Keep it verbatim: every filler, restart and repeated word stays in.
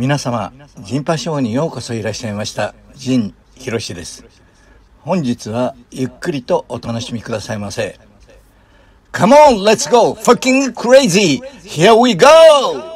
皆様、陣波ショーにようこそいらっしゃいました。陣博史です。本日はゆっくりとお楽しみくださいませ。Come on, let's go! Fucking crazy! Here we go!